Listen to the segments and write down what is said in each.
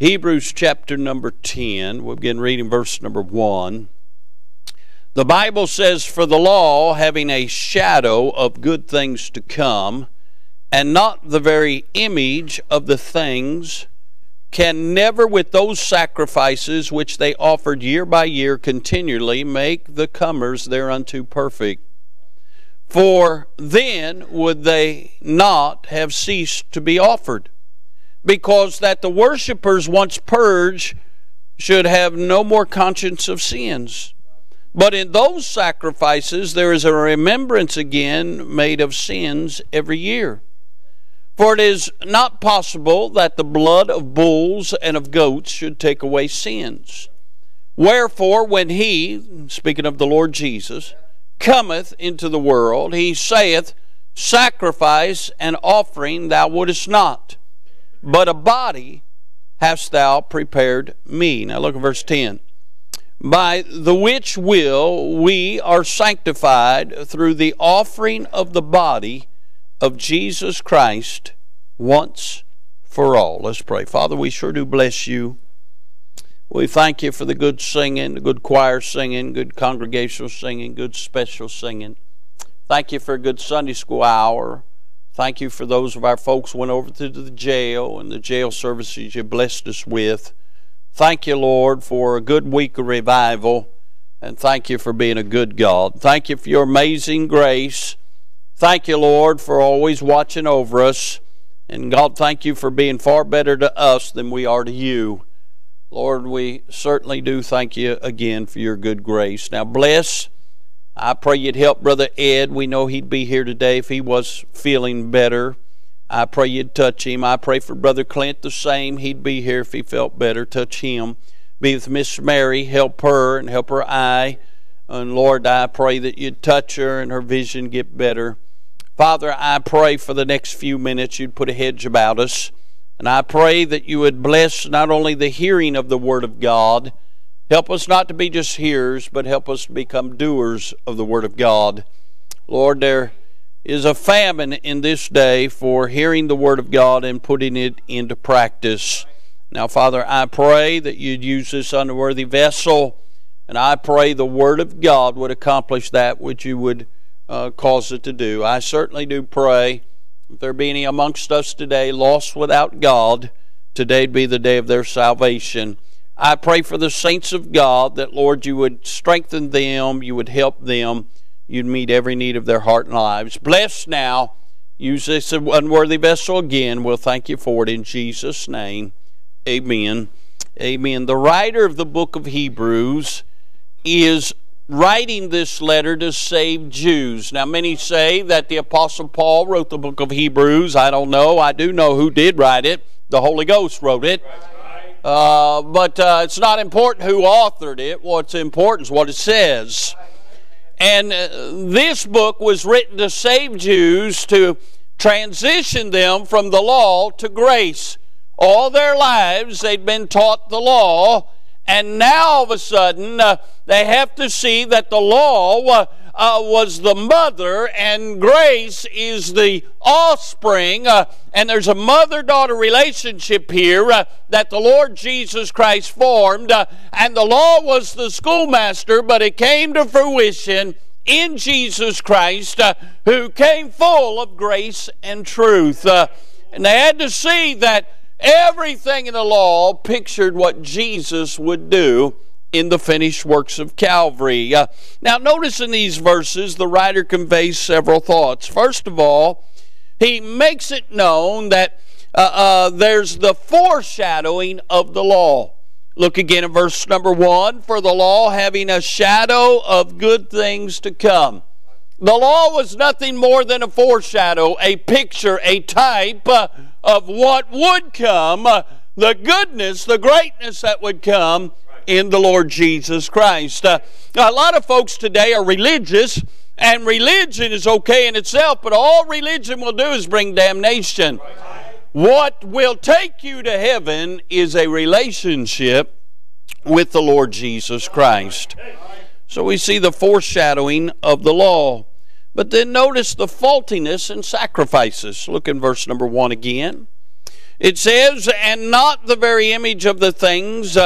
Hebrews chapter number 10, we'll begin reading verse number 1. The Bible says, "For the law, having a shadow of good things to come, and not the very image of the things, can never with those sacrifices which they offered year by year continually make the comers thereunto perfect. For then would they not have ceased to be offered, because that the worshippers once purged should have no more conscience of sins. But in those sacrifices there is a remembrance again made of sins every year. For it is not possible that the blood of bulls and of goats should take away sins. Wherefore, when he," speaking of the Lord Jesus, "cometh into the world, he saith, Sacrifice and offering thou wouldest not, but a body hast thou prepared me." Now look at verse 10. "By the which will we are sanctified through the offering of the body of Jesus Christ once for all." Let's pray. Father, we sure do bless you. We thank you for the good singing, the good choir singing, good congregational singing, good special singing. Thank you for a good Sunday school hour. Thank you for those of our folks who went over to the jail and the jail services you blessed us with. Thank you, Lord, for a good week of revival, and thank you for being a good God. Thank you for your amazing grace. Thank you, Lord, for always watching over us. And God, thank you for being far better to us than we are to you. Lord, we certainly do thank you again for your good grace. Now bless, I pray you'd help Brother Ed. We know he'd be here today if he was feeling better. I pray you'd touch him. I pray for Brother Clint the same. He'd be here if he felt better. Touch him. Be with Miss Mary. Help her and help her eye. And Lord, I pray that you'd touch her and her vision get better. Father, I pray for the next few minutes you'd put a hedge about us. And I pray that you would bless not only the hearing of the Word of God. Help us not to be just hearers, but help us to become doers of the Word of God. Lord, there is a famine in this day for hearing the Word of God and putting it into practice. Now, Father, I pray that you'd use this unworthy vessel, and I pray the Word of God would accomplish that which you would cause it to do. I certainly do pray if there be any amongst us today lost without God, today'd be the day of their salvation. I pray for the saints of God that, Lord, you would strengthen them, you would help them, you'd meet every need of their heart and lives. Bless now. Use this unworthy vessel again. We'll thank you for it in Jesus' name. Amen. Amen. The writer of the book of Hebrews is writing this letter to save Jews. Now, many say that the Apostle Paul wrote the book of Hebrews. I don't know. I do know who did write it. The Holy Ghost wrote it. But it's not important who authored it. What's important is what it says. And this book was written to save Jews, to transition them from the law to grace. All their lives they'd been taught the law, and now all of a sudden they have to see that the law was the mother and grace is the offspring. And there's a mother-daughter relationship here that the Lord Jesus Christ formed. And the law was the schoolmaster, but it came to fruition in Jesus Christ, who came full of grace and truth. And they had to see that everything in the law pictured what Jesus would do in the finished works of Calvary. Now notice in these verses the writer conveys several thoughts. First of all, he makes it known that there's the foreshadowing of the law. Look again at verse number 1, "For the law having a shadow of good things to come." The law was nothing more than a foreshadow, a picture, a type of what would come, the goodness, the greatness that would come in the Lord Jesus Christ. A lot of folks today are religious, and religion is okay in itself, but all religion will do is bring damnation. What will take you to heaven is a relationship with the Lord Jesus Christ. So we see the foreshadowing of the law. But then notice the faultiness in sacrifices. Look in verse number 1 again. It says, and not the very image of the things,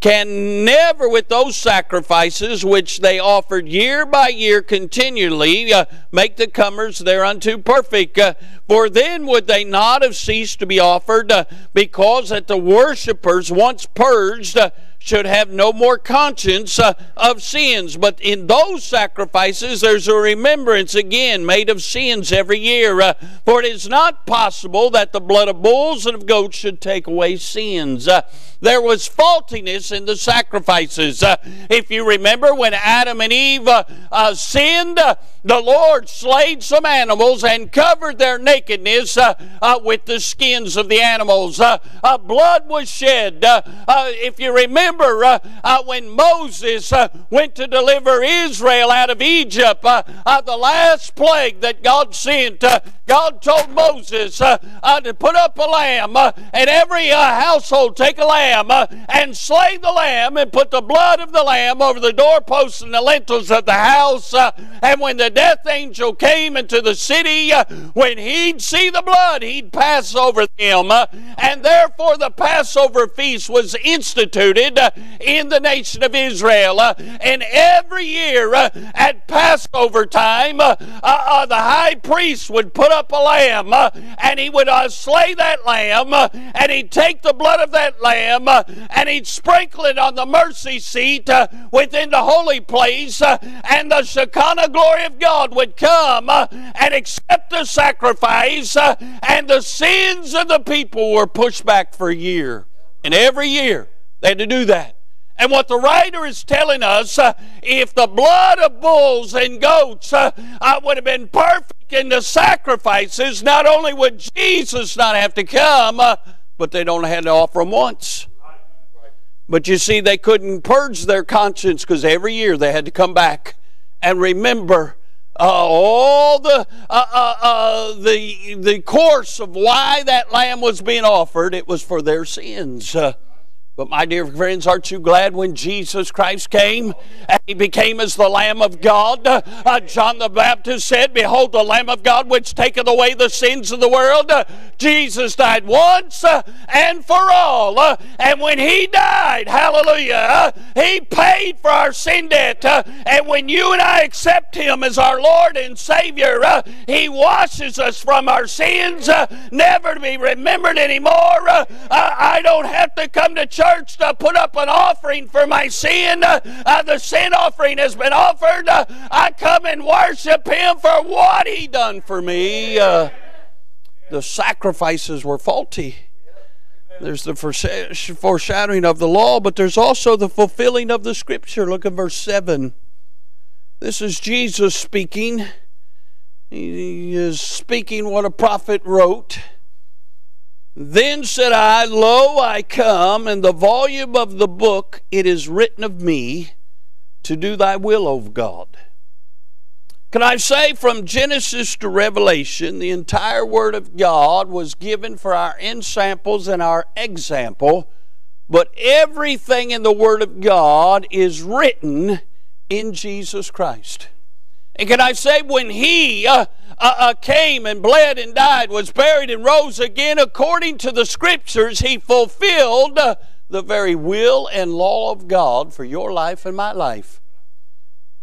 can never with those sacrifices which they offered year by year continually make the comers thereunto perfect. For then would they not have ceased to be offered, because that the worshippers, once purged, should have no more conscience of sins. But in those sacrifices there's a remembrance again made of sins every year. For it is not possible that the blood of bulls and of goats should take away sins. There was faultiness in the sacrifices. If you remember, when Adam and Eve sinned, the Lord slayed some animals and covered their nakedness with the skins of the animals. Blood was shed. If you remember, when Moses went to deliver Israel out of Egypt, the last plague that God sent, God told Moses to put up a lamb, and every household take a lamb, and slay the lamb and put the blood of the lamb over the doorposts and the lintels of the house. And when the death angel came into the city, when he'd see the blood, he'd pass over them. And therefore the Passover feast was instituted in the nation of Israel. And every year at Passover time, the high priest would put up a lamb, and he would slay that lamb, and he'd take the blood of that lamb, and he'd sprinkle it on the mercy seat within the holy place, and the Shekinah glory of God would come and accept the sacrifice, and the sins of the people were pushed back for a year. And every year they had to do that. And what the writer is telling us, if the blood of bulls and goats would have been perfect in the sacrifices, not only would Jesus not have to come, but they don't have to offer them once. But you see, they couldn't purge their conscience, because every year they had to come back and remember all the course of why that lamb was being offered. It was for their sins. But my dear friends, aren't you glad when Jesus Christ came and he became as the Lamb of God? John the Baptist said, behold the Lamb of God which taketh away the sins of the world. Jesus died once and for all. And when he died, hallelujah, he paid for our sin debt. And when you and I accept him as our Lord and Savior, he washes us from our sins, never to be remembered anymore. I don't have to come to church to put up an offering for my sin. The sin offering has been offered. I come and worship him for what he done for me. The sacrifices were faulty. There's the foreshadowing of the law, but there's also the fulfilling of the scripture. Look at verse 7. This is Jesus speaking. He is speaking what a prophet wrote. Then said I, lo, I come, and the volume of the book it is written of me, to do thy will, O God. Can I say, from Genesis to Revelation, the entire Word of God was given for our ensamples and our example, but everything in the Word of God is written in Jesus Christ. And can I say, when he came and bled and died, was buried and rose again, according to the Scriptures, he fulfilled the very will and law of God for your life and my life.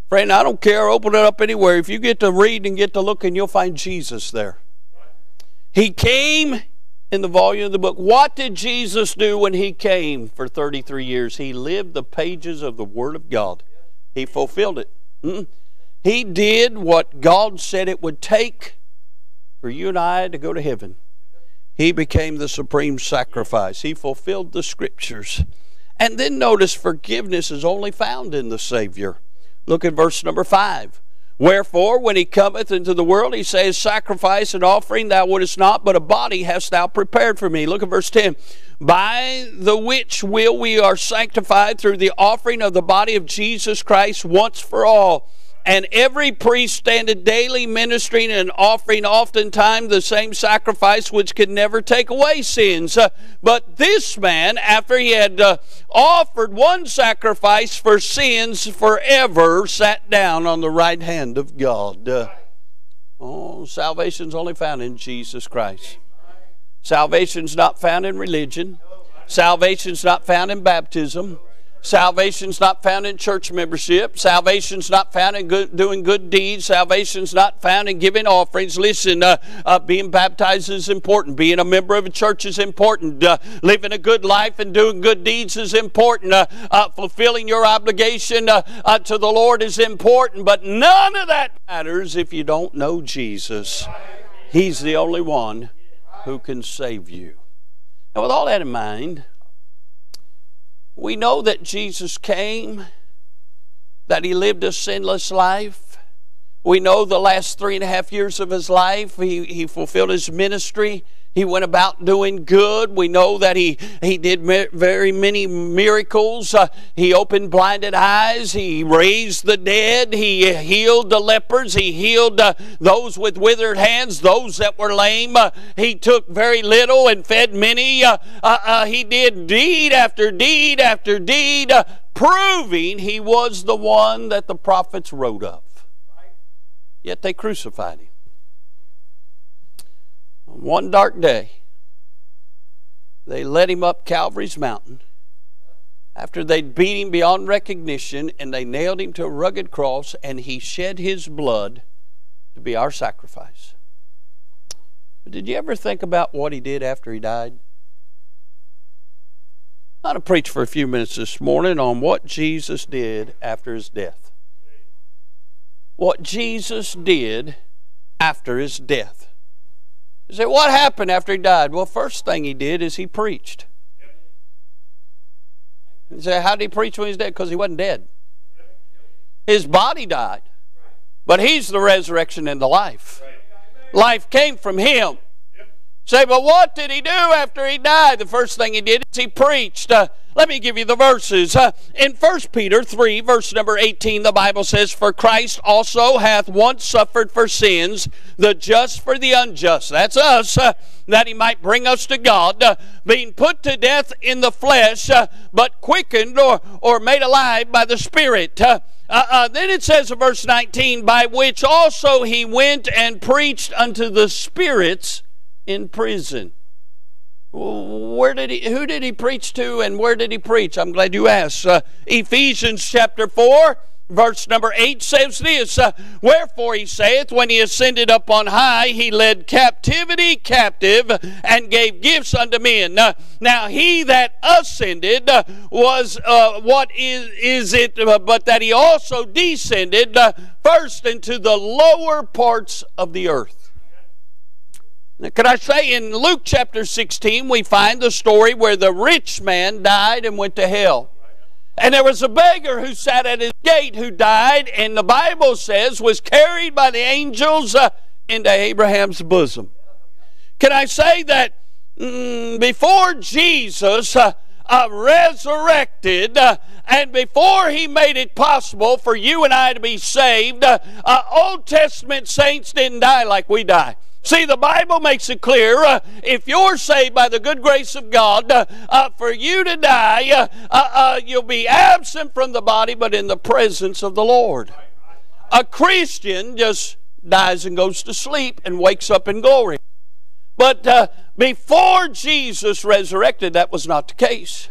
Friend, I don't care. Open it up anywhere. If you get to read and get to looking, you'll find Jesus there. He came in the volume of the book. What did Jesus do when he came for 33 years? He lived the pages of the Word of God. He fulfilled it. He did what God said it would take for you and I to go to heaven. He became the supreme sacrifice. He fulfilled the Scriptures. And then notice, forgiveness is only found in the Savior. Look at verse number 5. Wherefore, when he cometh into the world, he says, sacrifice and offering thou wouldest not, but a body hast thou prepared for me. Look at verse 10. By the which will we are sanctified, through the offering of the body of Jesus Christ once for all. And every priest standeth daily ministering and offering oftentimes the same sacrifice, which could never take away sins. But this man, after he had offered one sacrifice for sins forever, sat down on the right hand of God. Salvation's only found in Jesus Christ. Salvation's not found in religion. Salvation's not found in baptism. Salvation's not found in church membership. Salvation's not found in doing good deeds. Salvation's not found in giving offerings. Listen, being baptized is important. Being a member of a church is important. Living a good life and doing good deeds is important. Fulfilling your obligation to the Lord is important. But none of that matters if you don't know Jesus. He's the only one who can save you. Now, with all that in mind, we know that Jesus came, that He lived a sinless life. We know the last 3.5 years of His life, He fulfilled His ministry. He went about doing good. We know that He did very many miracles. He opened blinded eyes. He raised the dead. He healed the lepers. He healed those with withered hands, those that were lame. He took very little and fed many. He did deed after deed after deed, proving He was the one that the prophets wrote of. Yet they crucified Him. One dark day, they led Him up Calvary's mountain after they'd beat Him beyond recognition, and they nailed Him to a rugged cross, and He shed His blood to be our sacrifice. But did you ever think about what He did after He died? I'm going to preach for a few minutes this morning on what Jesus did after His death. What Jesus did after His death. You say, what happened after He died? Well, first thing He did is He preached. You say, how did He preach when He was dead? Because He wasn't dead. His body died. But He's the resurrection and the life. Life came from Him. You say, but what did He do after He died? The first thing He did is He preached. Let me give you the verses. In 1 Peter 3, verse number 18, the Bible says, "For Christ also hath once suffered for sins, the just for the unjust." That's us, that He might bring us to God, being put to death in the flesh, but quickened or made alive by the Spirit. Then it says in verse 19, "By which also He went and preached unto the spirits in prison." Who did He preach to, and where did He preach? I'm glad you asked. Ephesians chapter 4, verse number 8 says this, "Wherefore He saith, when He ascended up on high, He led captivity captive, and gave gifts unto men." Now He that ascended was, what is it, but that He also descended first into the lower parts of the earth. Now, could I say, in Luke chapter 16, we find the story where the rich man died and went to hell. And there was a beggar who sat at his gate who died, and the Bible says was carried by the angels into Abraham's bosom. Can I say that before Jesus resurrected, and before He made it possible for you and I to be saved, Old Testament saints didn't die like we die. See, the Bible makes it clear, if you're saved by the good grace of God, for you to die, you'll be absent from the body but in the presence of the Lord. A Christian just dies and goes to sleep and wakes up in glory. But before Jesus resurrected, that was not the case.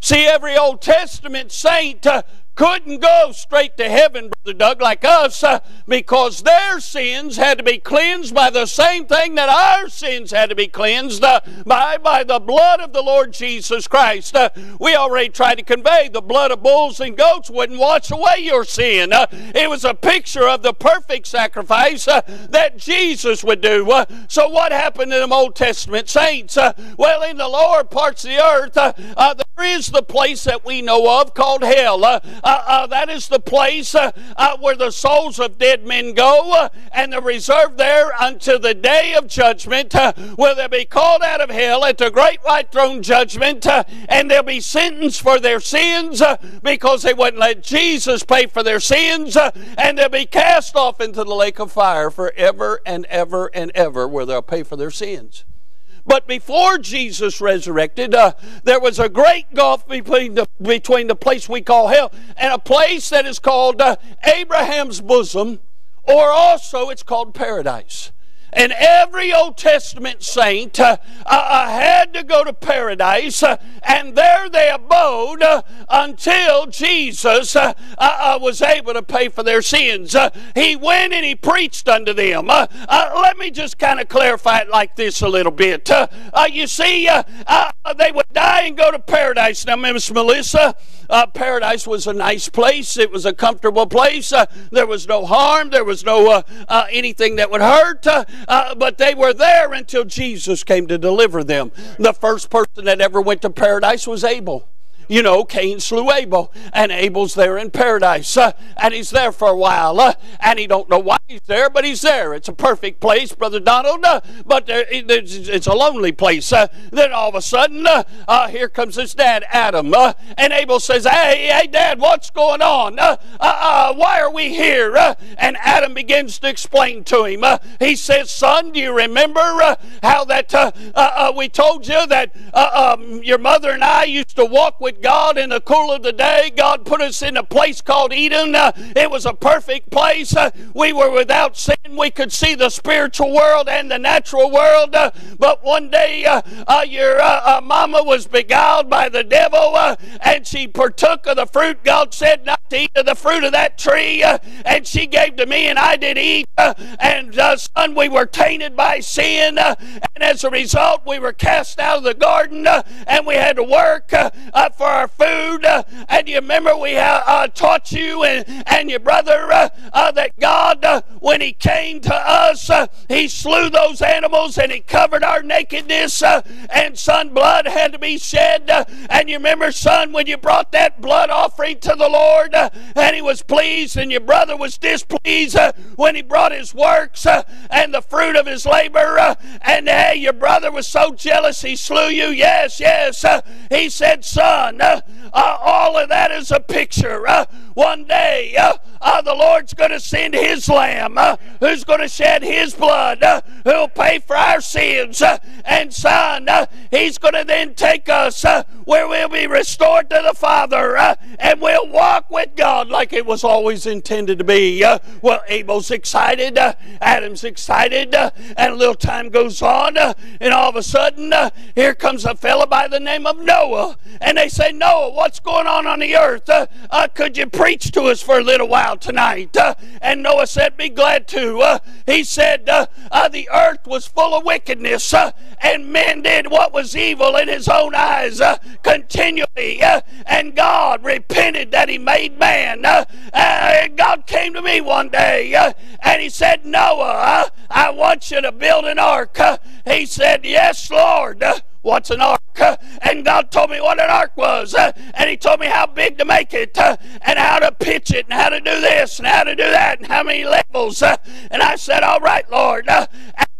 See, every Old Testament saint couldn't go straight to heaven, Brother Doug, like us, because their sins had to be cleansed by the same thing that our sins had to be cleansed by the blood of the Lord Jesus Christ. We already tried to convey the blood of bulls and goats wouldn't wash away your sin. It was a picture of the perfect sacrifice that Jesus would do. So what happened to them Old Testament saints? Well, in the lower parts of the earth, there is the place that we know of called hell. That is the place where the souls of dead men go, and they're reserved there until the day of judgment, where they'll be called out of hell at the great white throne judgment, and they'll be sentenced for their sins because they wouldn't let Jesus pay for their sins, and they'll be cast off into the lake of fire forever and ever and ever, where they'll pay for their sins. But before Jesus resurrected, there was a great gulf between the place we call hell and a place that is called Abraham's bosom, or also it's called paradise. And every Old Testament saint had to go to paradise, and there they abode until Jesus was able to pay for their sins. He went and he preached unto them. Let me just kind of clarify it like this a little bit. You see, they would die and go to paradise. Now, Miss Melissa, paradise was a nice place. It was a comfortable place. There was no harm. There was no anything that would hurt. But they were there until Jesus came to deliver them. The first person that ever went to paradise was Abel. You know, Cain slew Abel, and Abel's there in paradise, and he's there for a while, and he don't know why he's there, but he's there. It's a perfect place, Brother Donald, but it's a lonely place. Then all of a sudden, here comes his dad, Adam, and Abel says, hey, Dad, what's going on? Why are we here? And Adam begins to explain to him. He says, son, do you remember how that we told you that your mother and I used to walk with God in the cool of the day? God put us in a place called Eden. It was a perfect place. We were without sin. We could see the spiritual world and the natural world. But one day your mama was beguiled by the devil, and she partook of the fruit. God said not to eat of the fruit of that tree, and she gave to me, and I did eat. Son, we were tainted by sin, and as a result we were cast out of the garden, and we had to work for our food. And you remember we taught you and your brother that God, when he came to us, he slew those animals and he covered our nakedness, and son, blood had to be shed. And you remember, son, when you brought that blood offering to the Lord, and he was pleased, and your brother was displeased when he brought his works and the fruit of his labor, and hey, your brother was so jealous he slew you. Yes, he said, son, all of that is a picture. One day the Lord's going to send his lamb, who's going to shed his blood, who'll pay for our sins. And son, he's going to then take us where we'll be restored to the Father, and we'll walk with God like it was always intended to be. Well, Abel's excited, Adam's excited, and a little time goes on, and all of a sudden here comes a fella by the name of Noah. And they say, Noah, what's going on the earth? Could you preach to us for a little while tonight? And Noah said, be glad to. He said, the earth was full of wickedness, and men did what was evil in his own eyes continually. And God repented that he made man. And God came to me one day, and he said, Noah, I want you to build an ark. He said, yes, Lord. What's an ark? And God told me what an ark was, and he told me how big to make it, and how to pitch it, and how to do this, and how to do that, and how many levels. And I said, all right, Lord.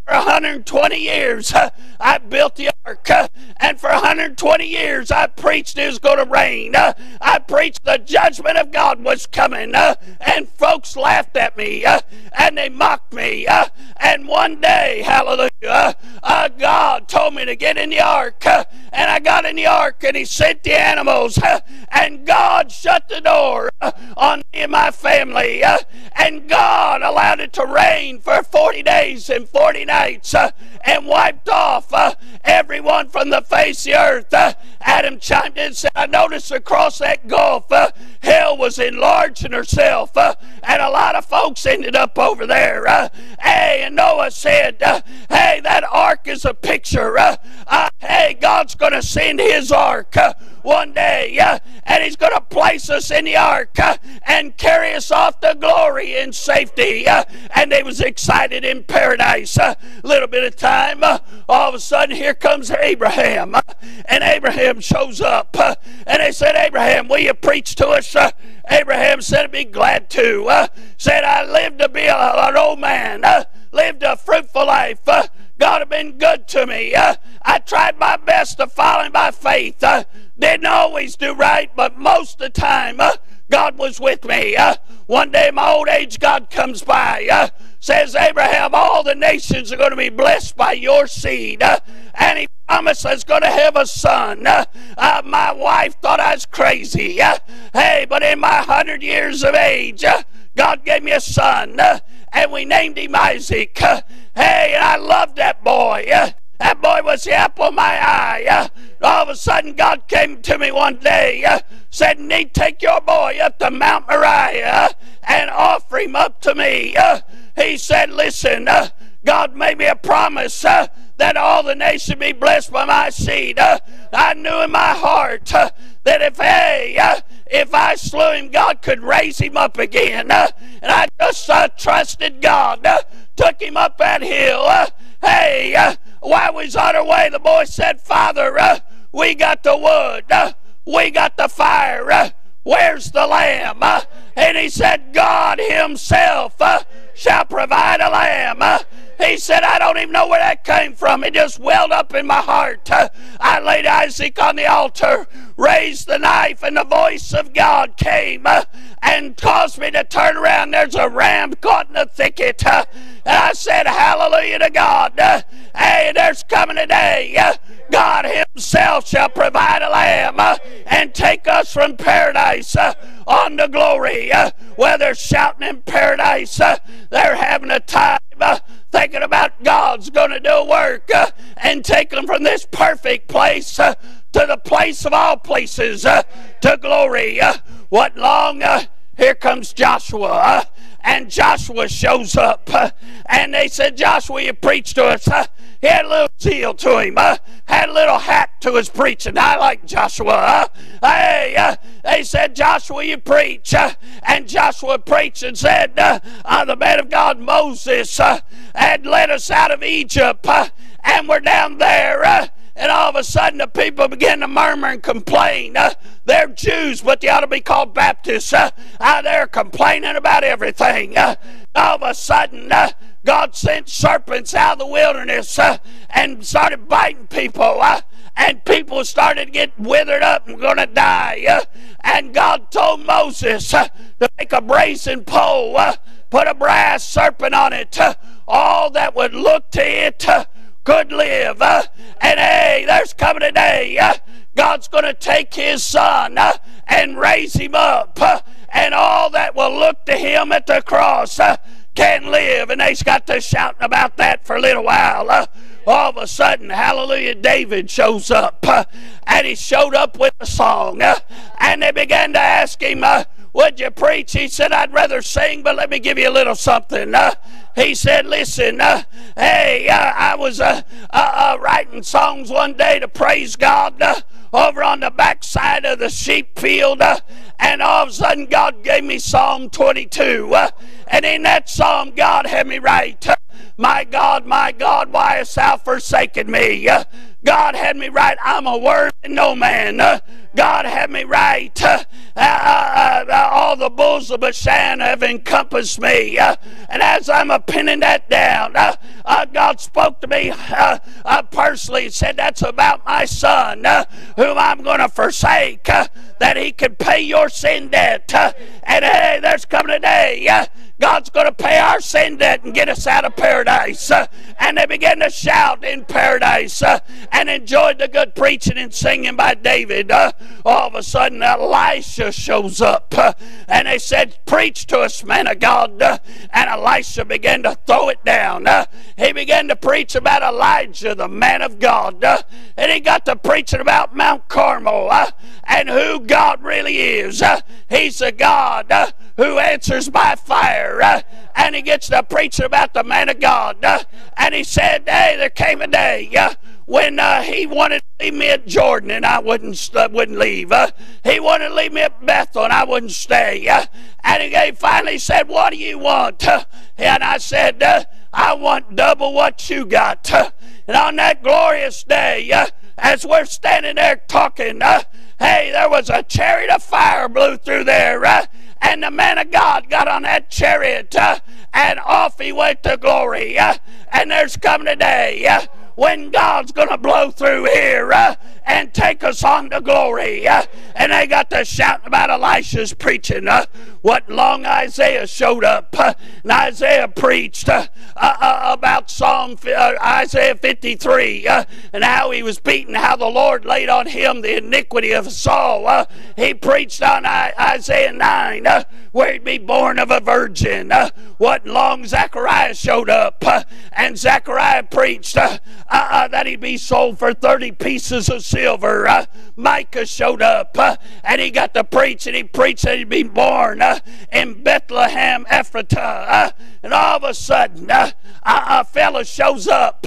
For 120 years I built the ark, and for 120 years I preached it was going to rain. I preached the judgment of God was coming, and folks laughed at me, and they mocked me, and one day, hallelujah, God told me to get in the ark, and I got in the ark, and he sent the animals, and God shut the door on me and my family, and God allowed it to rain for 40 days and 40 nights. And wiped off everyone from the face of the earth. Adam chimed in and said, I noticed across that gulf hell was enlarging herself, and a lot of folks ended up over there. And Noah said, hey, that ark is a picture. Hey, God's going to send his ark one day, and he's going to place us in the ark and carry us off to glory in safety. And they was excited in paradise. Little bit of time, all of a sudden here comes Abraham, and Abraham shows up, and they said, Abraham, will you preach to us? Abraham said, I'd be glad to. Said, I lived to be an old man, lived a fruitful life. God had been good to me. I tried my best to follow him by faith. Didn't always do right, but most of the time God was with me. One day in my old age, God comes by, says, Abraham, all the nations are going to be blessed by your seed. And he promised I was going to have a son. My wife thought I was crazy. Hey, but in my 100 years of age, God gave me a son, and we named him Isaac. Hey, I loved that boy. Yeah. That boy was the apple of my eye. Yeah. All of a sudden, God came to me one day, said, "Need take your boy up to Mount Moriah and offer him up to me." He said, "Listen, God made me a promise that all the nations be blessed by my seed." I knew in my heart that if I slew him, God could raise him up again. And I just trusted God. Took him up that hill. While we was on our way, the boy said, "Father, we got the wood. We got the fire. Where's the lamb?" And he said, "God himself shall provide a lamb." He said, "I don't even know where that came from. It just welled up in my heart." I laid Isaac on the altar, raised the knife, and the voice of God came and caused me to turn around. There's a ram caught in the thicket. And I said, "Hallelujah to God. Hey, there's coming a day. God himself shall provide a lamb and take us from paradise on to glory." Where they're shouting in paradise, they're having a time thinking about God's going to do a work and take them from this perfect place to the place of all places, to glory. Here comes Joshua, and Joshua shows up, and they said, "Joshua, you preach to us." He had a little zeal to him, had a little hack to his preaching. I like Joshua. They said, "Joshua, you preach." And Joshua preached and said, "The man of God, Moses, had led us out of Egypt, and we're down there." And all of a sudden the people begin to murmur and complain. They're Jews, but they ought to be called Baptists. They're complaining about everything. All of a sudden, God sent serpents out of the wilderness and started biting people. And people started to get withered up and going to die. And God told Moses to make a brazen pole, put a brass serpent on it. All that would look to it could live. There's coming a day God's going to take his son and raise him up, and all that will look to him at the cross can live. And they've got to shouting about that for a little while. All of a sudden, hallelujah, David shows up, and he showed up with a song, and they began to ask him, "Would you preach?" He said, "I'd rather sing, but let me give you a little something." He said, "Listen, I was writing songs one day to praise God over on the backside of the sheep field, and all of a sudden God gave me Psalm 22. And in that psalm, God had me write, 'My God, why hast thou forsaken me?' God had me write, 'I'm a worm and no man.' God had me write, all the bulls of Bashan have encompassed me. And as I'm pinning that down, God spoke to me personally and said, 'That's about my son, whom I'm going to forsake, that he can pay your sin debt.'" And there's coming a day God's going to pay our sin debt and get us out of paradise. And they began to shout in paradise and enjoyed the good preaching and singing by David. All of a sudden, Elisha shows up, and they said, "Preach to us, man of God." And Elisha began to throw it down. He began to preach about Elijah, the man of God. And he got to preaching about Mount Carmel and who God really is. He's a God who answers by fire. And he gets to preaching about the man of God. And he said, there came a day when he wanted to leave me at Jordan, and I wouldn't leave. He wanted to leave me at Bethel, and I wouldn't stay. And he finally said, "What do you want?" And I said, "I want double what you got." And on that glorious day, as we're standing there talking, there was a chariot of fire blew through there, and the man of God got on that chariot, and off he went to glory. And there's coming a day when God's going to blow through here and take us on to glory. And they got to shouting about Elisha's preaching. What long Isaiah showed up. And Isaiah preached about Isaiah 53 and how he was beaten, how the Lord laid on him the iniquity of us all. He preached on Isaiah 9 where he'd be born of a virgin. What long Zechariah showed up and Zechariah preached that he'd be sold for 30 pieces of silver. Micah showed up and he got to preach, and he preached that he'd be born in Bethlehem Ephratah. And all of a sudden a fella shows up.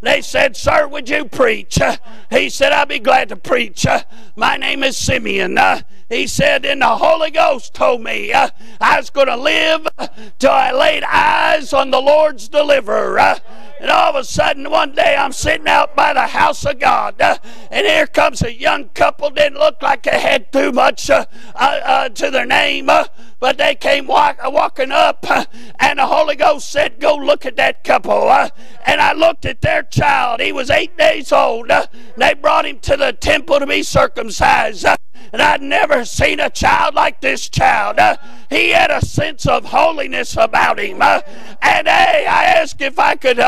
They said, "Sir, would you preach?" He said, "I'll be glad to preach. My name is Simeon." He said, "And the Holy Ghost told me I was going to live till I laid eyes on the Lord's deliverer." And all of a sudden, one day, I'm sitting out by the house of God, and here comes a young couple. Didn't look like they had too much to their name, but they came walking up, and the Holy Ghost said, "Go look at that couple." And I looked at their child. He was 8 days old. They brought him to the temple to be circumcised. And I'd never seen a child like this child. He had a sense of holiness about him. And hey, I asked if I could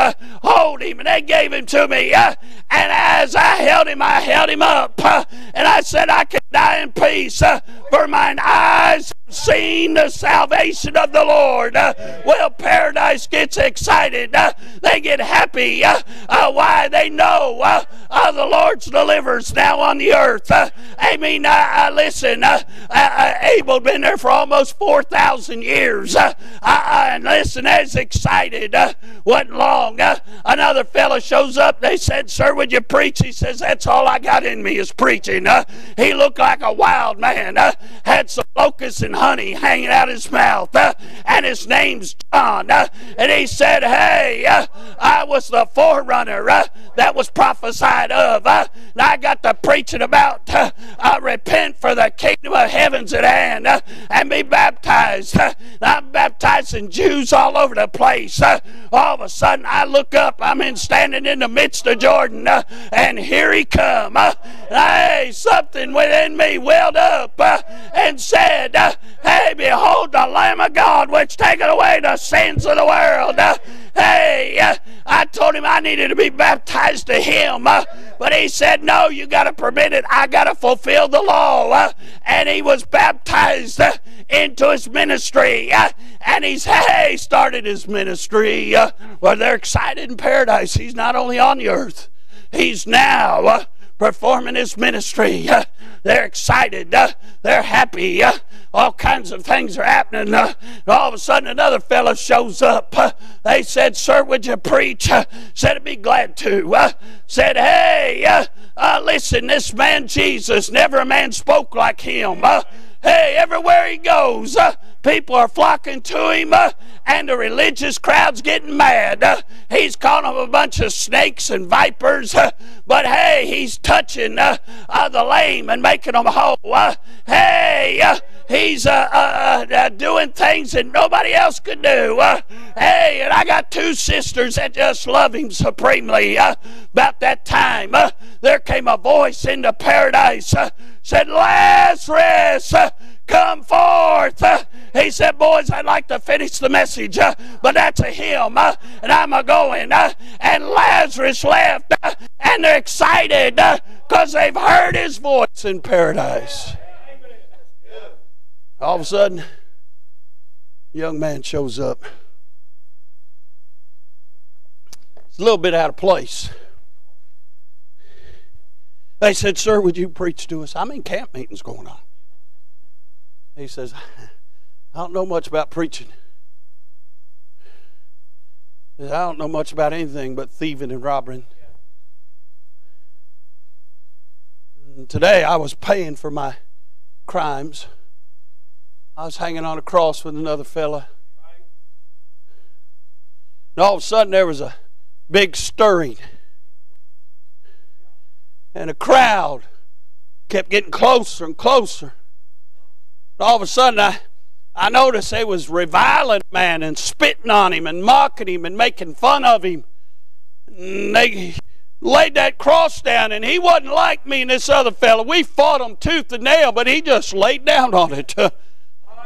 hold him, and they gave him to me. And as I held him up. And I said, "I can die in peace, for mine eyes have seen the salvation of the Lord." Well, paradise gets excited. They get happy. Why? They know the Lord's deliverance now on the earth. Amen. Listen, Abel's been there for almost 4,000 years. And listen, that's excited. Wasn't long. Another fellow shows up. They said, "Sir, would you preach?" He says, "That's all I got in me is preaching." He looked like a wild man. Had some locusts and honey hanging out his mouth. And his name's John. And he said, "Hey, I was the forerunner that was prophesied of. And I got to preaching about repent, for the kingdom of heaven's at hand, and be baptized." I'm baptizing Jews all over the place. All of a sudden, I look up. I'm standing in the midst of Jordan, and here he come. Hey, something within me welled up and said, "Hey, behold the Lamb of God, which taketh away the sins of the world." Hey, I told him I needed to be baptized to him, but he said, "No, you got to permit it. I got to fulfill the law." And he was baptized into his ministry, and he started his ministry. Well, they're excited in paradise. He's not only on the earth, he's now performing his ministry. They're excited. They're happy. All kinds of things are happening. All of a sudden, another fellow shows up. They said, "Sir, would you preach?" Said, "I'd be glad to." Said, "Hey, listen, this man Jesus, never a man spoke like him. Hey, everywhere he goes, people are flocking to him, and the religious crowd's getting mad. He's calling them a bunch of snakes and vipers, but hey, he's touching the lame and making them whole. Hey, he's doing things that nobody else could do. Hey, and I got two sisters that just love him supremely. About that time, there came a voice into paradise. Said, "Lazarus, come forth." He said, "Boys, I'd like to finish the message, but that's a hymn, and I'm a-going." And Lazarus left, and they're excited because they've heard his voice in paradise. All of a sudden, a young man shows up. It's a little bit out of place. They said, "Sir, would you preach to us?" Camp meeting's going on. He says, "I don't know much about preaching. I don't know much about anything but thieving and robbing. And today I was paying for my crimes. I was hanging on a cross with another fella." And all of a sudden there was a big stirring. And the crowd kept getting closer and closer. And all of a sudden, I noticed they was reviling a man and spitting on him and mocking him and making fun of him. And they laid that cross down, and he wasn't like me and this other fella. We fought him tooth and nail, but he just laid down on it. And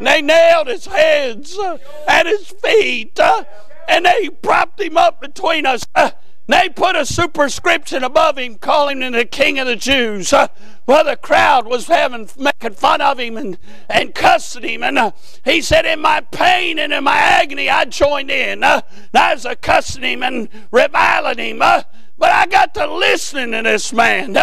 they nailed his hands at his feet, and they propped him up between us. They put a superscription above him, calling him the King of the Jews. Well, the crowd was making fun of him and cussing him. And he said, in my pain and in my agony, I joined in. I was cussing him and reviling him. But I got to listening to this man.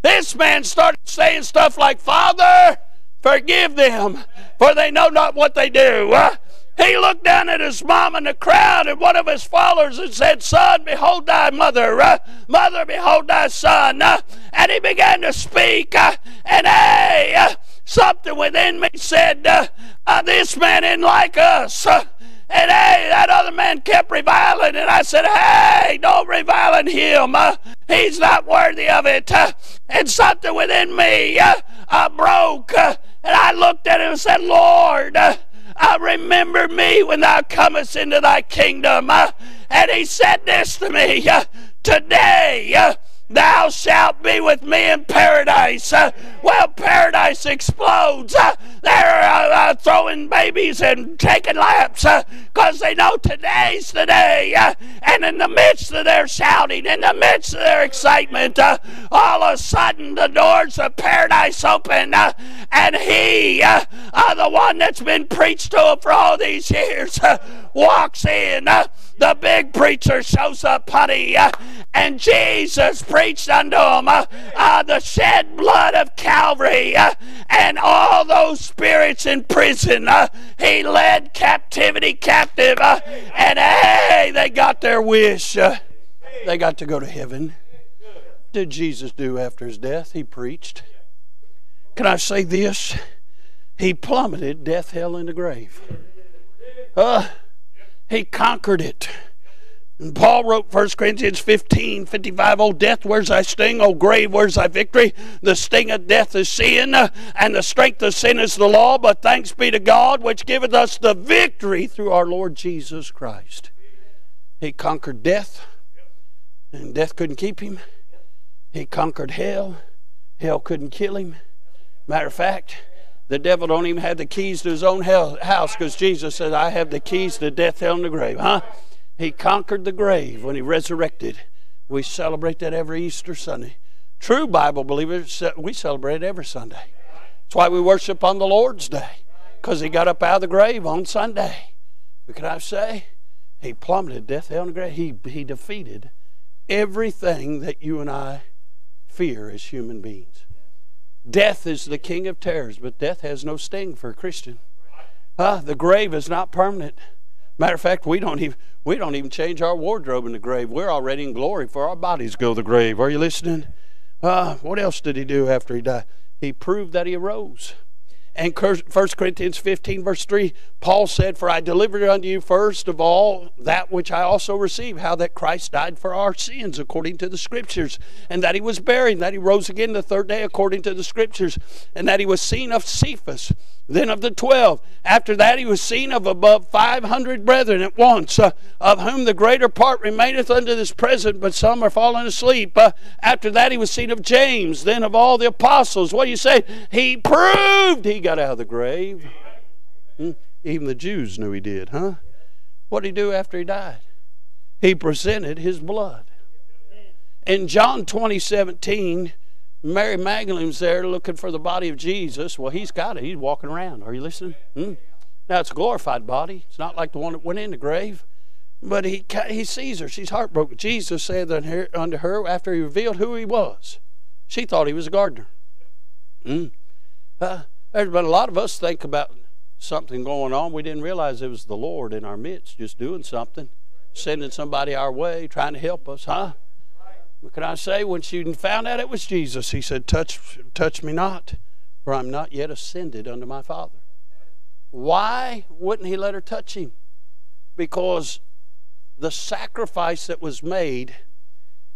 This man started saying stuff like, Father, forgive them, for they know not what they do. He looked down at his mom in the crowd and one of his followers and said, Son, behold thy mother. Mother, behold thy son. And he began to speak. And hey, something within me said, this man isn't like us. And hey, that other man kept reviling. And I said, hey, don't revile him. He's not worthy of it. And something within me broke. And I looked at him and said, Lord, remember me when thou comest into thy kingdom. And he said this to me, today thou shalt be with me in paradise. Well, paradise explodes. They're throwing babies and taking laps because they know today's the day. And in the midst of their shouting, in the midst of their excitement, all of a sudden the doors of paradise open. And he, the one that's been preached to him for all these years, walks in. The big preacher shows up, honey, and Jesus preached unto him the shed blood of Calvary, and all those spirits in prison. He led captivity captive, and hey, they got their wish. They got to go to heaven. What did Jesus do after his death? He preached. Can I say this? He plummeted death, hell, and the grave. He conquered it. And Paul wrote 1 Corinthians 15:55, O death, where's thy sting? O grave, where's thy victory? The sting of death is sin, and the strength of sin is the law. But thanks be to God, which giveth us the victory through our Lord Jesus Christ. He conquered death, and death couldn't keep him. He conquered hell. Hell couldn't kill him. Matter of fact, the devil don't even have the keys to his own house, because Jesus said, I have the keys to death, hell, and the grave. He conquered the grave when he resurrected. We celebrate that every Easter Sunday. True Bible believers, we celebrate it every Sunday. That's why we worship on the Lord's Day, because he got up out of the grave on Sunday. What can I say? He plummeted death, hell, and the grave. He defeated everything that you and I fear as human beings. Death is the king of terrors, but death has no sting for a Christian. The grave is not permanent. Matter of fact, we don't even change our wardrobe in the grave. We're already in glory, for our bodies go to the grave. Are you listening? What else did he do after he died? He proved that he arose. And 1 Corinthians 15, verse 3, Paul said, For I delivered unto you first of all that which I also received, how that Christ died for our sins according to the Scriptures, and that he was buried, and that he rose again the third day according to the Scriptures, and that he was seen of Cephas, then of the 12. After that he was seen of above 500 brethren at once, of whom the greater part remaineth unto this present, but some are fallen asleep. After that he was seen of James, then of all the apostles. What do you say? He proved he got out of the grave. Even the Jews knew he did, What did he do after he died? He presented his blood. In John 20:17, Mary Magdalene's there looking for the body of Jesus. Well, he's got it. He's walking around. Are you listening? Now, it's a glorified body. It's not like the one that went in the grave. But he sees her. She's heartbroken. Jesus said unto her, after he revealed who he was, she thought he was a gardener. There's been a lot of us think about something going on. We didn't realize it was the Lord in our midst, just doing something, sending somebody our way, trying to help us, What can I say? When she found out it was Jesus, he said, touch me not, for I'm not yet ascended unto my Father. Why wouldn't he let her touch him? Because the sacrifice that was made,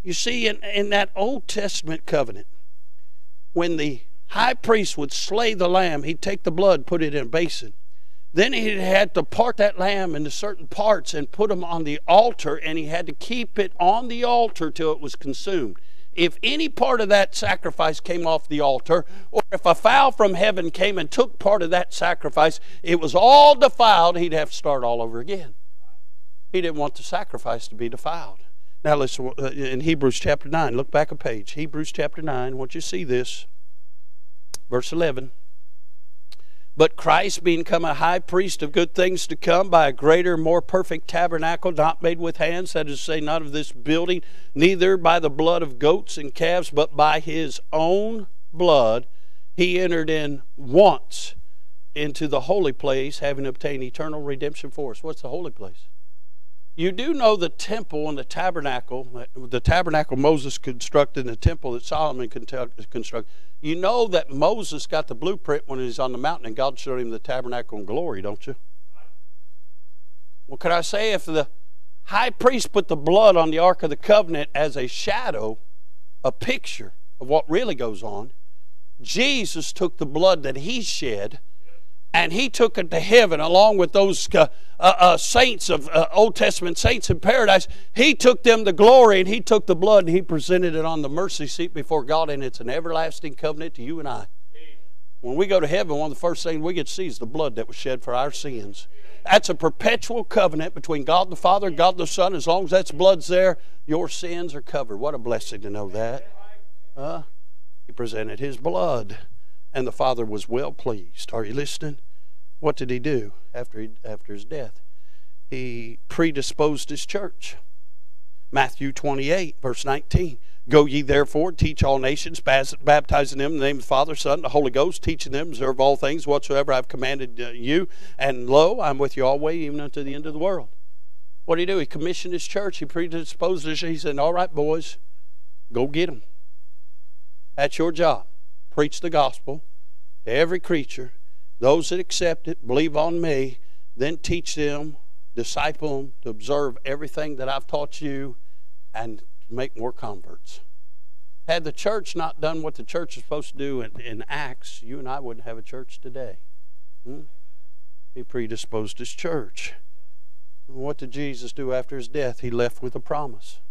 you see, in that Old Testament covenant, when the high priest would slay the lamb, he'd take the blood, put it in a basin. Then he had to part that lamb into certain parts and put them on the altar, and he had to keep it on the altar till it was consumed. if any part of that sacrifice came off the altar, or if a fowl from heaven came and took part of that sacrifice, it was all defiled. He'd have to start all over again. He didn't want the sacrifice to be defiled. Now listen, in Hebrews chapter 9, look back a page. Hebrews chapter 9, I want you to see this. Verse 11. But Christ, being come a high priest of good things to come, by a greater, more perfect tabernacle, not made with hands, that is to say, not of this building, neither by the blood of goats and calves, but by his own blood, he entered in once into the holy place, having obtained eternal redemption for us. What's the holy place? You do know the temple and the tabernacle Moses constructed and the temple that Solomon constructed. You know that Moses got the blueprint when he was on the mountain and God showed him the tabernacle in glory, don't you? Well, could I say if the high priest put the blood on the Ark of the Covenant as a shadow, a picture of what really goes on, Jesus took the blood that he shed and he took it to heaven along with those saints of Old Testament saints in paradise. He took them to glory and he took the blood and he presented it on the mercy seat before God, and it's an everlasting covenant to you and I. When we go to heaven, one of the first things we get to see is the blood that was shed for our sins. That's a perpetual covenant between God the Father and God the Son. As long as that blood's there, your sins are covered. What a blessing to know that. He presented his blood and the Father was well pleased. Are you listening? What did he do after his death? He predisposed his church. Matthew 28, verse 19. Go ye therefore, teach all nations, baptizing them in the name of the Father, Son, and the Holy Ghost, teaching them, observe all things whatsoever I have commanded you. And lo, I am with you always, even unto the end of the world. What did he do? He commissioned his church. He predisposed his church. He said, all right, boys, go get them. That's your job. Preach the gospel to every creature. Those that accept it, believe on me, then teach them, disciple them to observe everything that I've taught you and make more converts. Had the church not done what the church is supposed to do in Acts, you and I wouldn't have a church today. He predisposed his church. And what did Jesus do after his death? He left with a promise.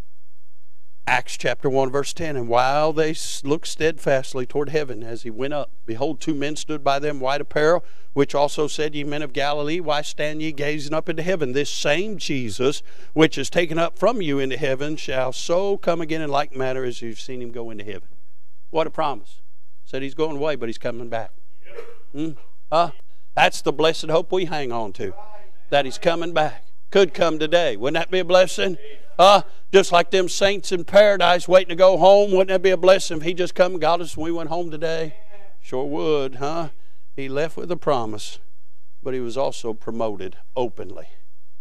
Acts chapter 1 verse 10, and while they looked steadfastly toward heaven as he went up, behold, two men stood by them, white apparel, which also said, ye men of Galilee, why stand ye gazing up into heaven? This same Jesus, which is taken up from you into heaven, shall so come again in like manner as you've seen him go into heaven. What a promise. Said he's going away, but he's coming back. That's the blessed hope we hang on to, that he's coming back. Could come today. Wouldn't that be a blessing? Just like them saints in paradise waiting to go home. Wouldn't that be a blessing if he just come and got us and we went home today? Sure would, huh? He left with a promise, but he was also promoted openly.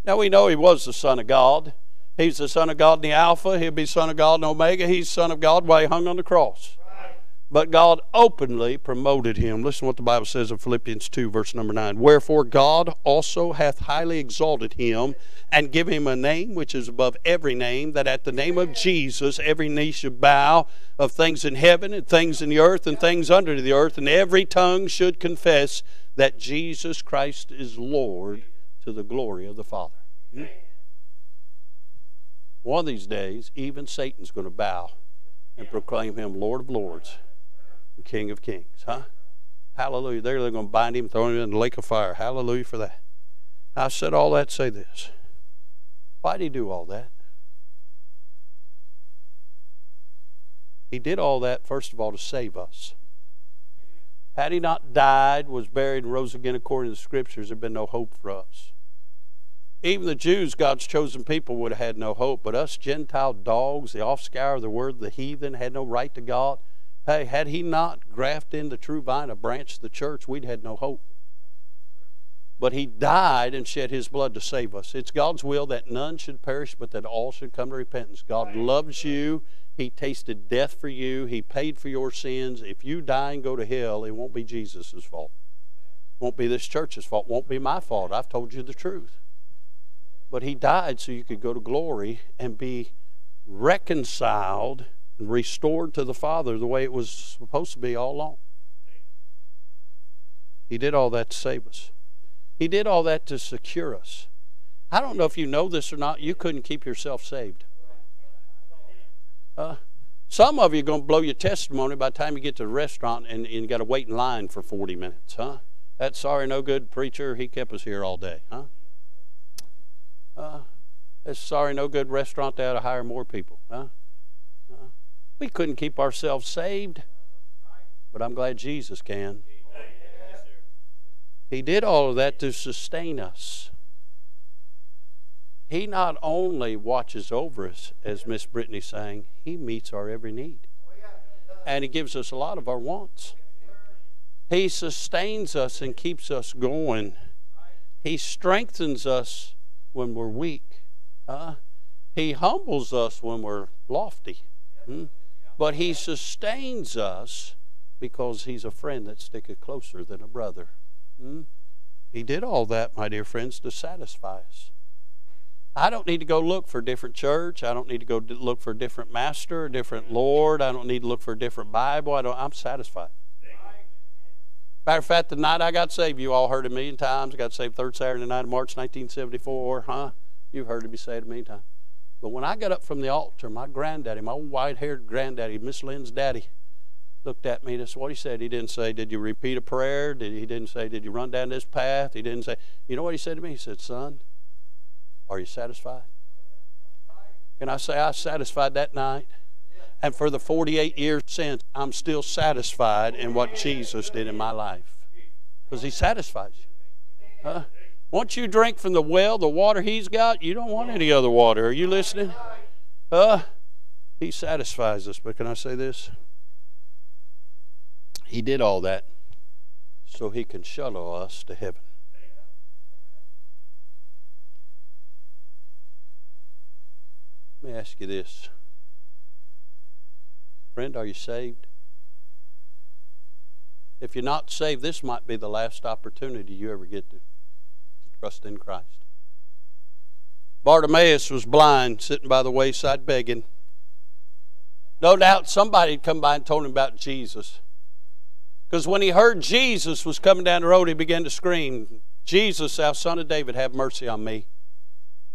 Now we know he was the Son of God. He's the Son of God in the Alpha. He'll be Son of God in Omega. He's Son of God while he hung on the cross. But God openly promoted him. Listen to what the Bible says in Philippians 2, verse number 9. Wherefore God also hath highly exalted him, and given him a name which is above every name, that at the name of Jesus every knee should bow, of things in heaven, and things in the earth, and things under the earth, and every tongue should confess that Jesus Christ is Lord, to the glory of the Father. One of these days, even Satan's going to bow and proclaim him Lord of Lords, King of Kings, huh? Hallelujah. They're going to bind him, throw him in the lake of fire. Hallelujah for that. I said all that to say this. Why did he do all that? He did all that, first of all, to save us. Had he not died, was buried, and rose again according to the Scriptures, there had been no hope for us. Even the Jews, God's chosen people, would have had no hope. But us Gentile dogs, the offscour of the word, the heathen, had no right to God. Hey, had he not grafted in the true vine, a branch of the church, we'd had no hope. But he died and shed his blood to save us. It's God's will that none should perish, but that all should come to repentance. God loves you. He tasted death for you. He paid for your sins. If you die and go to hell, it won't be Jesus' fault. It won't be this church's fault. It won't be my fault. I've told you the truth. But he died so you could go to glory and be reconciled and restored to the Father the way it was supposed to be all along. He did all that to save us. He did all that to secure us. I don't know if you know this or not. You couldn't keep yourself saved. Some of you are going to blow your testimony by the time you get to the restaurant and you got to wait in line for 40 minutes, huh? That sorry, no good preacher, he kept us here all day, huh? That sorry, no good restaurant, they ought to hire more people, huh? We couldn't keep ourselves saved, but I'm glad Jesus can. He did all of that to sustain us. He not only watches over us, as Miss Brittany sang, He meets our every need. And He gives us a lot of our wants. He sustains us and keeps us going. He strengthens us when we're weak. He humbles us when we're lofty. But He sustains us because He's a friend that sticketh closer than a brother. He did all that, my dear friends, to satisfy us. I don't need to go look for a different church. I don't need to go look for a different master, a different Lord. I don't need to look for a different Bible. I'm satisfied. Matter of fact, the night I got saved, you all heard it a million times. I got saved third Saturday night of March 1974. Huh? You've heard it be said a million times. But when I got up from the altar, my granddaddy, my old white-haired granddaddy, Miss Lynn's daddy, looked at me. That's what he said. He didn't say, did you repeat a prayer? He didn't say, did you run down this path? He didn't say, you know what he said to me? He said, son, are you satisfied? Can I say I was satisfied that night? And for the 48 years since, I'm still satisfied in what Jesus did in my life. Because He satisfies you. Huh? Once you drink from the well, the water He's got, you don't want any other water. Are you listening? He satisfies us. But can I say this? He did all that so He can shuttle us to heaven. Let me ask you this. Friend, are you saved? If you're not saved, this might be the last opportunity you ever get to trust in Christ. Bartimaeus was blind, sitting by the wayside begging. No doubt somebody had come by and told him about Jesus. Because when he heard Jesus was coming down the road, he began to scream, Jesus, thou Son of David, have mercy on me.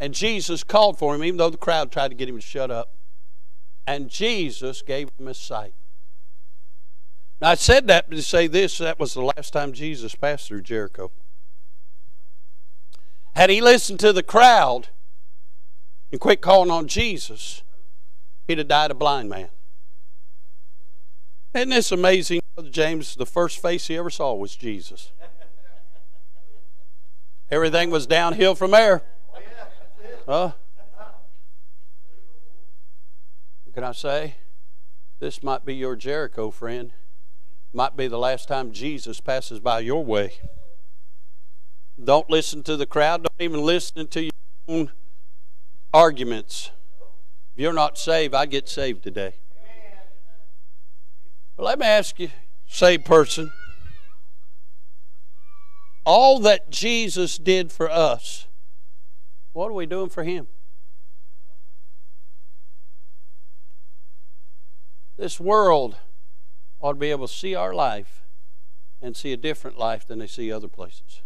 And Jesus called for him, even though the crowd tried to get him to shut up. And Jesus gave him his sight. Now I said that to say this, that was the last time Jesus passed through Jericho. Had he listened to the crowd and quit calling on Jesus, he'd have died a blind man. Isn't this amazing, Brother James? The first face he ever saw was Jesus. Everything was downhill from there. What can I say? This might be your Jericho, friend. Might be the last time Jesus passes by your way. Don't listen to the crowd. Don't even listen to your own arguments. If you're not saved, I get saved today. But let me ask you, saved person, all that Jesus did for us, what are we doing for Him? This world ought to be able to see our life and see a different life than they see other places.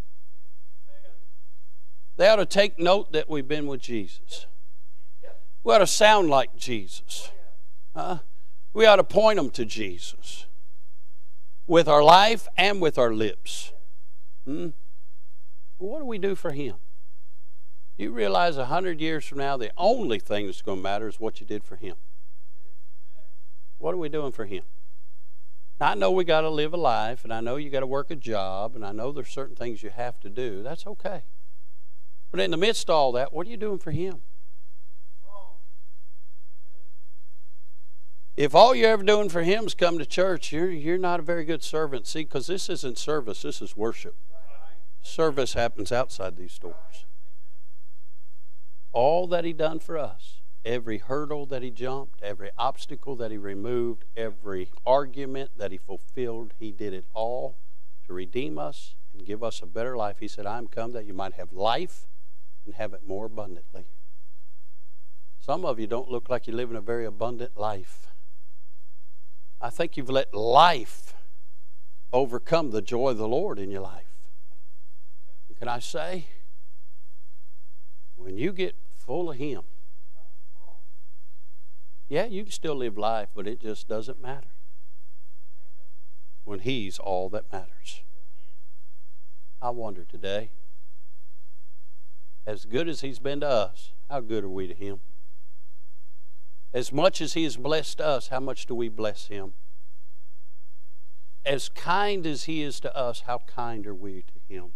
They ought to take note that we've been with Jesus. We ought to sound like Jesus. We ought to point them to Jesus with our life and with our lips. What do we do for Him? You realize 100 years from now, the only thing that's going to matter is what you did for Him. What are we doing for Him? Now, I know we got to live a life, and I know you got to work a job, and I know there's certain things you have to do. That's okay. But in the midst of all that, what are you doing for Him? If all you're ever doing for Him is come to church, you're not a very good servant. See, because this isn't service, this is worship. Service happens outside these doors. All that He done for us, every hurdle that He jumped, every obstacle that He removed, every argument that He fulfilled, He did it all to redeem us and give us a better life. He said, I am come that you might have life and have it more abundantly. Some of you don't look like you're living a very abundant life. I think you've let life overcome the joy of the Lord in your life. And can I say, when you get full of Him, Yeah, you can still live life, but it just doesn't matter when He's all that matters. I wonder today, as good as He's been to us, how good are we to Him? As much as He has blessed us, how much do we bless Him? As kind as He is to us, how kind are we to Him?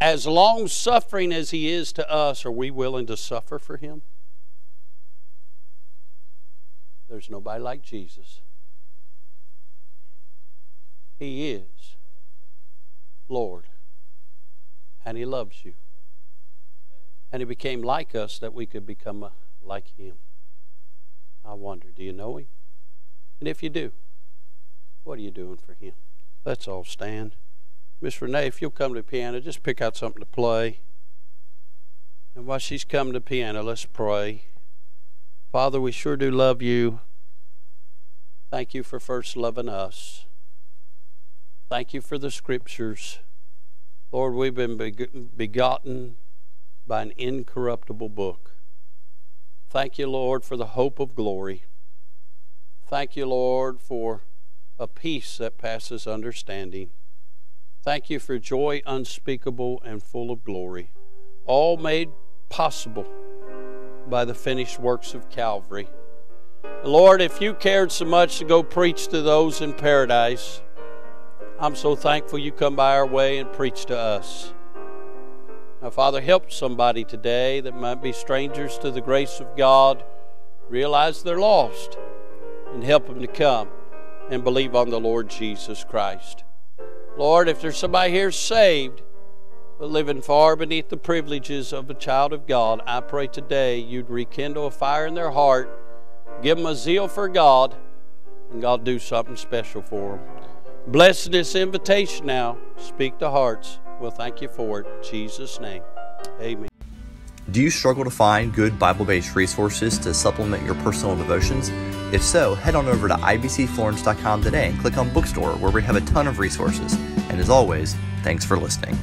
As long-suffering as He is to us, are we willing to suffer for Him? There's nobody like Jesus. He is Lord, and He loves you. And He became like us that we could become like Him. I wonder, do you know Him? And if you do, what are you doing for Him? Let's all stand. Miss Renee, if you'll come to the piano, just pick out something to play. And while she's coming to the piano, let's pray. Father, we sure do love You. Thank You for first loving us. Thank You for the Scriptures. Lord, we've been begotten by an incorruptible book. Thank You, Lord, for the hope of glory. Thank You, Lord, for a peace that passes understanding. Thank You for joy unspeakable and full of glory, all made possible by the finished works of Calvary. Lord, if You cared so much to go preach to those in paradise, I'm so thankful You come by our way and preach to us. Now, Father, help somebody today that might be strangers to the grace of God, realize they're lost, and help them to come and believe on the Lord Jesus Christ. Lord, if there's somebody here saved but living far beneath the privileges of a child of God, I pray today You'd rekindle a fire in their heart, give them a zeal for God, and God do something special for them. Bless this invitation now. Speak to hearts. We'll thank You for it. In Jesus' name, amen. Do you struggle to find good Bible-based resources to supplement your personal devotions? If so, head on over to ibcflorence.com today and click on Bookstore, where we have a ton of resources. And as always, thanks for listening.